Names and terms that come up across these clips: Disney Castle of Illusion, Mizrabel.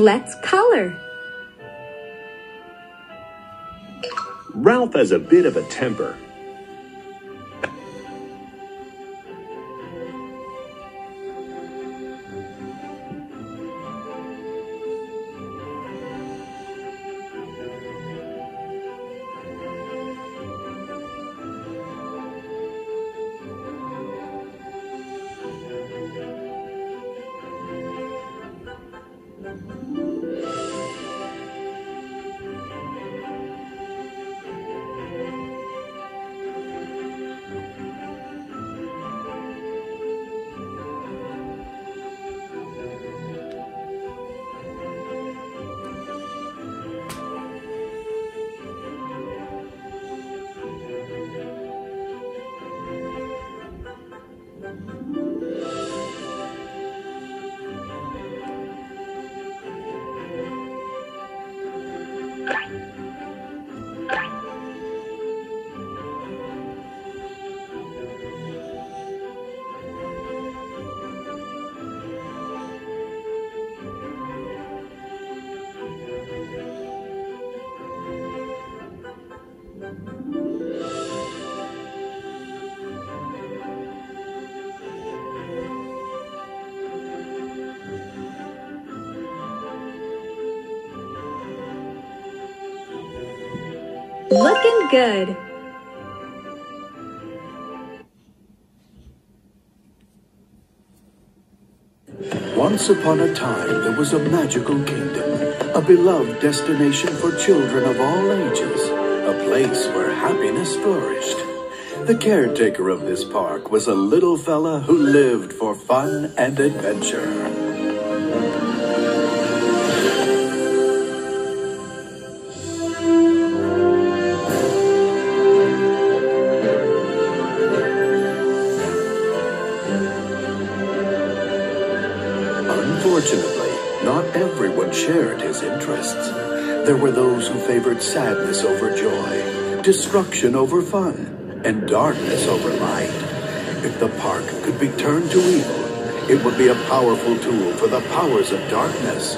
Let's color. Ralph has a bit of a temper. Looking good. Once upon a time, there was a magical kingdom, a beloved destination for children of all ages, a place where happiness flourished. The caretaker of this park was a little fella who lived for fun and adventure. Unfortunately, not everyone shared his interests. There were those who favored sadness over joy, destruction over fun, and darkness over light. If the park could be turned to evil, it would be a powerful tool for the powers of darkness.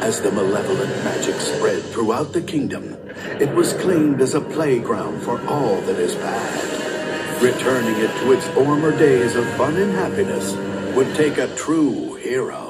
As the malevolent magic spread throughout the kingdom, it was claimed as a playground for all that is bad. Returning it to its former days of fun and happiness would take a true hero.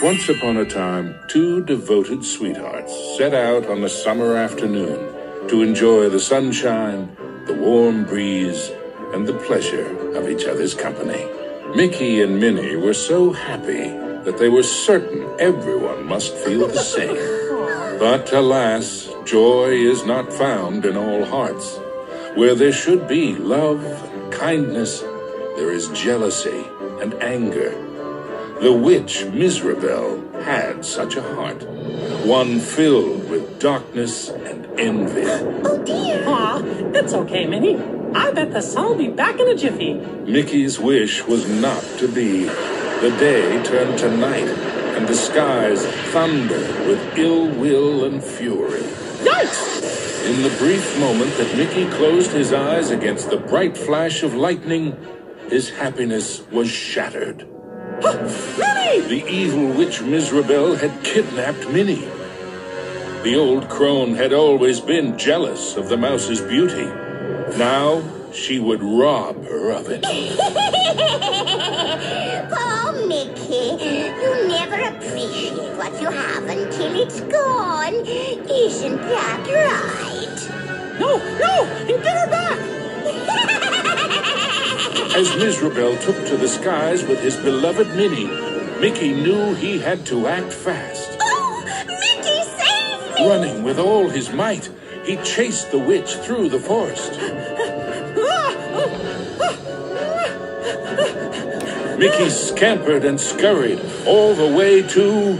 Once upon a time, two devoted sweethearts set out on a summer afternoon to enjoy the sunshine, the warm breeze, and the pleasure of each other's company. Mickey and Minnie were so happy that they were certain everyone must feel the same. But alas, joy is not found in all hearts. Where there should be love and kindness, there is jealousy and anger. The witch, Mizrabel, had such a heart, one filled with darkness and envy. Oh dear! Aw, it's okay, Minnie. I bet the sun will be back in a jiffy. Mickey's wish was not to be. The day turned to night, and the skies thundered with ill will and fury. Yikes! In the brief moment that Mickey closed his eyes against the bright flash of lightning, his happiness was shattered. Minnie! The evil witch Mizrabel had kidnapped Minnie. The old crone had always been jealous of the mouse's beauty. Now she would rob her of it. Oh, Mickey, you never appreciate what you have until it's gone. Isn't that right? No, no! Get her back! As Mizrabel took to the skies with his beloved Minnie, Mickey knew he had to act fast. Oh, Mickey, save Running with all his might, he chased the witch through the forest. Mickey scampered and scurried all the way to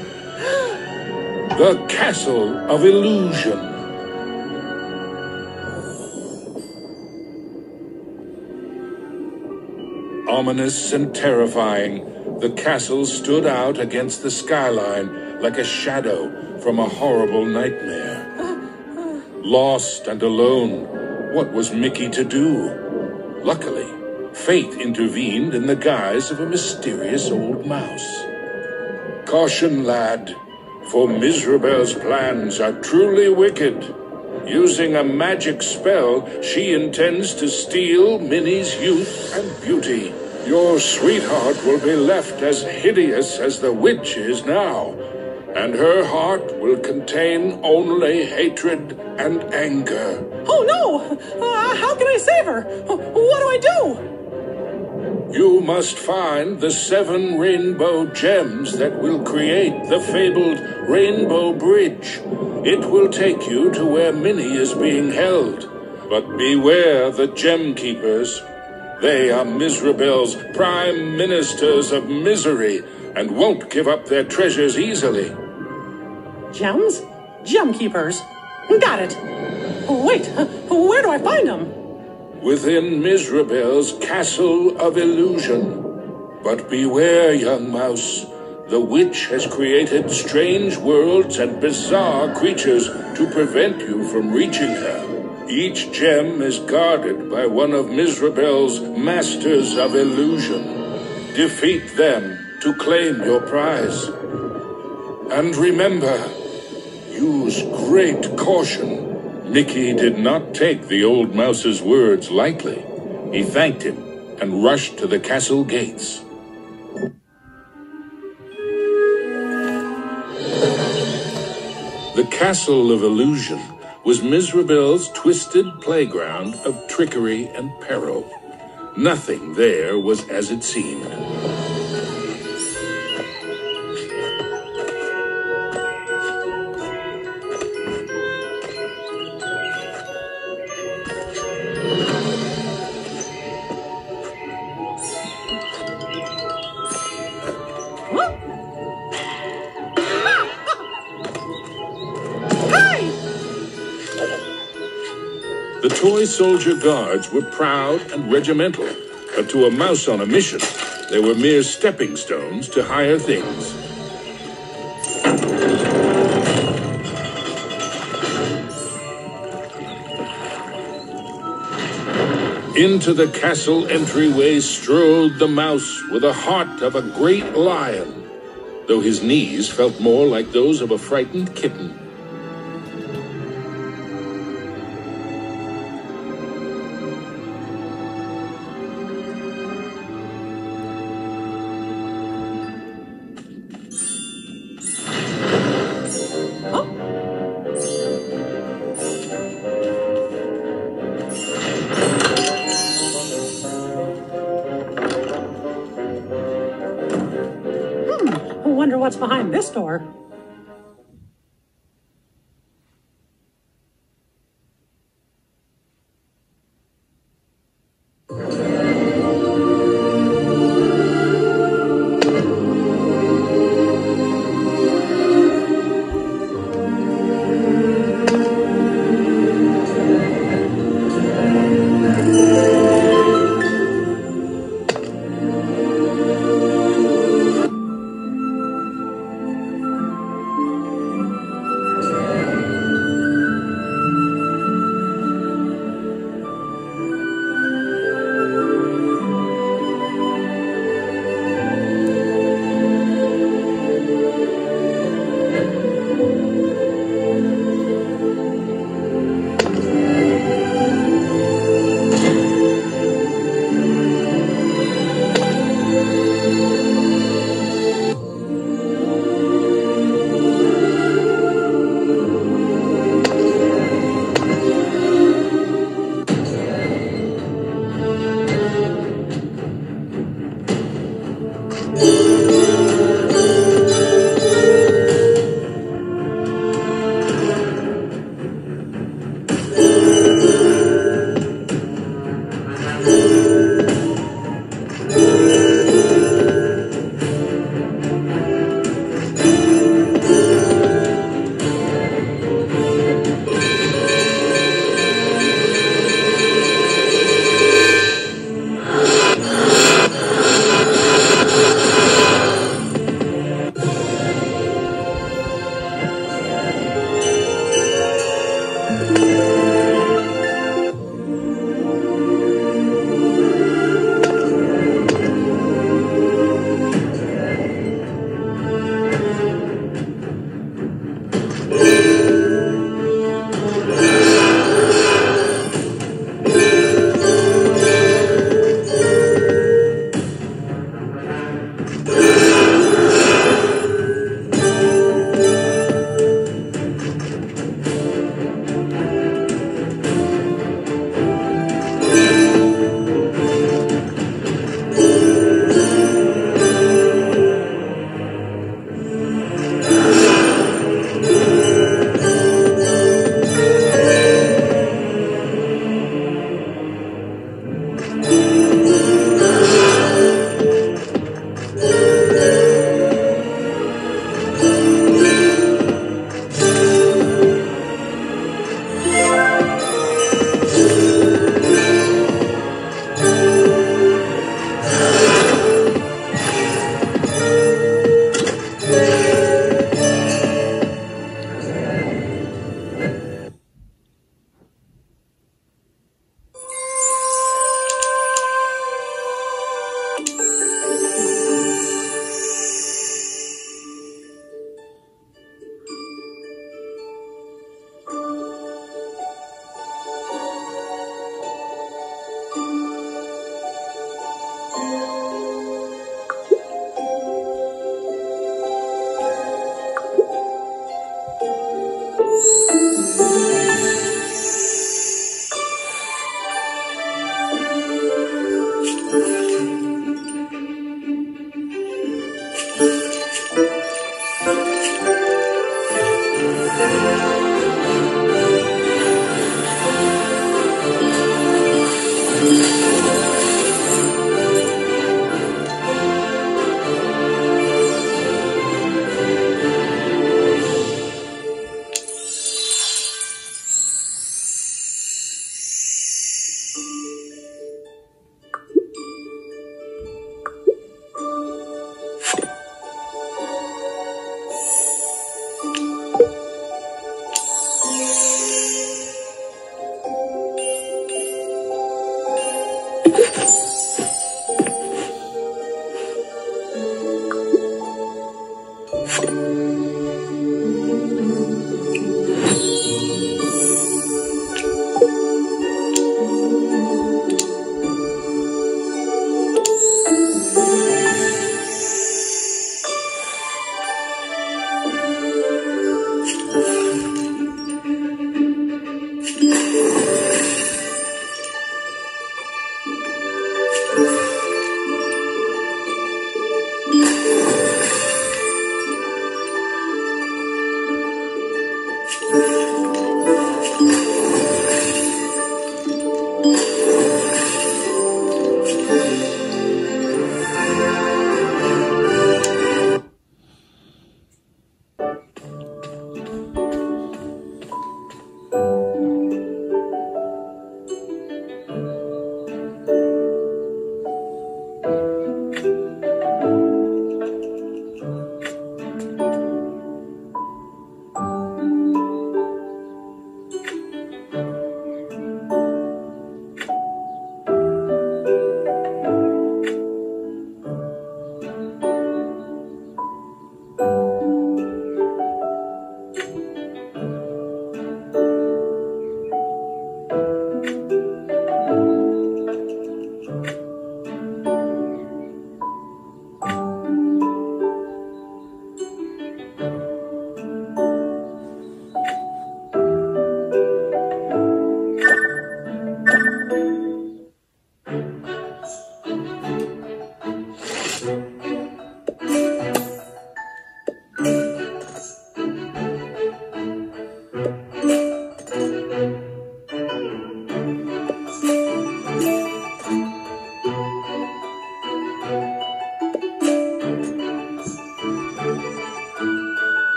the Castle of Illusion. Ominous and terrifying, the castle stood out against the skyline like a shadow from a horrible nightmare. Lost and alone, what was Mickey to do? Luckily, fate intervened in the guise of a mysterious old mouse. Caution, lad, for Mizrabel's plans are truly wicked. Using a magic spell, she intends to steal Minnie's youth and beauty. Your sweetheart will be left as hideous as the witch is now, and her heart will contain only hatred and anger. Oh no! How can I save her? What do I do? You must find the 7 rainbow gems that will create the fabled Rainbow Bridge. It will take you to where Minnie is being held. But beware the gem keepers. They are Mizrabel's prime ministers of misery and won't give up their treasures easily. Gems? Gem keepers. Got it. Wait, where do I find them? Within Mizrabel's Castle of Illusion. But beware, young mouse. The witch has created strange worlds and bizarre creatures to prevent you from reaching her. Each gem is guarded by one of Mizrabel's Masters of Illusion. Defeat them to claim your prize. And remember, use great caution. Mickey did not take the old mouse's words lightly. He thanked him and rushed to the castle gates. The Castle of Illusion was Mizrabel's twisted playground of trickery and peril. Nothing there was as it seemed. The toy soldier guards were proud and regimental, but to a mouse on a mission, they were mere stepping stones to higher things. Into the castle entryway strode the mouse with the heart of a great lion, though his knees felt more like those of a frightened kitten. I wonder what's behind this door.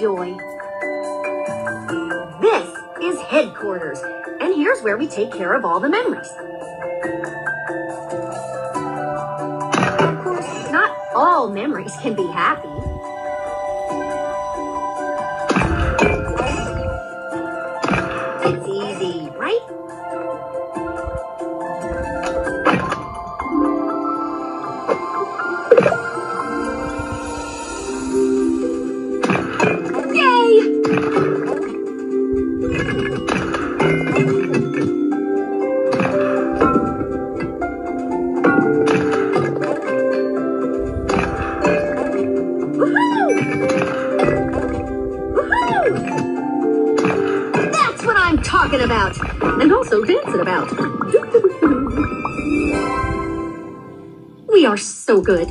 Joy. This is headquarters, and here's where we take care of all the memories. Of course, not all memories can be happy. It's easy, right? About and also dancing about. We are so good.